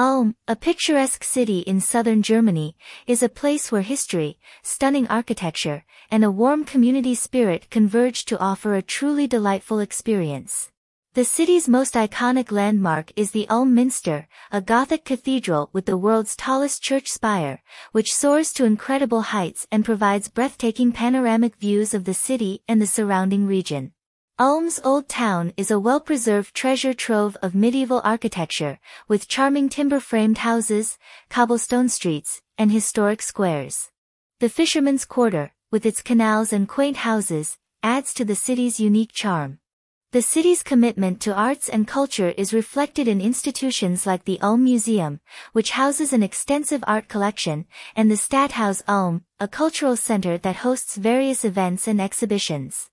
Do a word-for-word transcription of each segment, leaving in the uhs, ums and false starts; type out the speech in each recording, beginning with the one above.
Ulm, a picturesque city in southern Germany, is a place where history, stunning architecture, and a warm community spirit converge to offer a truly delightful experience. The city's most iconic landmark is the Ulm Minster, a Gothic cathedral with the world's tallest church spire, which soars to incredible heights and provides breathtaking panoramic views of the city and the surrounding region. Ulm's Old Town is a well-preserved treasure trove of medieval architecture, with charming timber-framed houses, cobblestone streets, and historic squares. The Fishermen's Quarter, with its canals and quaint houses, adds to the city's unique charm. The city's commitment to arts and culture is reflected in institutions like the Ulm Museum, which houses an extensive art collection, and the Stadthaus Ulm, a cultural center that hosts various events and exhibitions.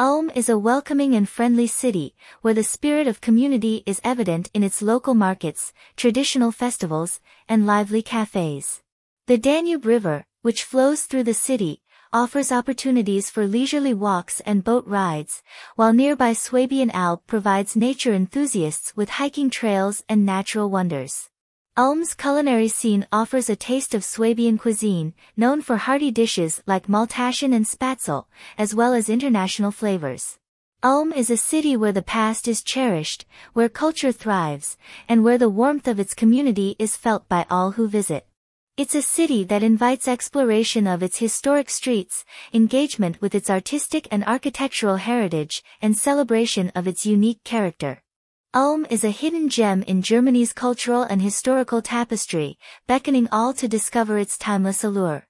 Ulm is a welcoming and friendly city, where the spirit of community is evident in its local markets, traditional festivals, and lively cafes. The Danube River, which flows through the city, offers opportunities for leisurely walks and boat rides, while nearby Swabian Alb provides nature enthusiasts with hiking trails and natural wonders. Ulm's culinary scene offers a taste of Swabian cuisine, known for hearty dishes like Maultaschen and Spätzle, as well as international flavors. Ulm is a city where the past is cherished, where culture thrives, and where the warmth of its community is felt by all who visit. It's a city that invites exploration of its historic streets, engagement with its artistic and architectural heritage, and celebration of its unique character. Ulm is a hidden gem in Germany's cultural and historical tapestry, beckoning all to discover its timeless allure.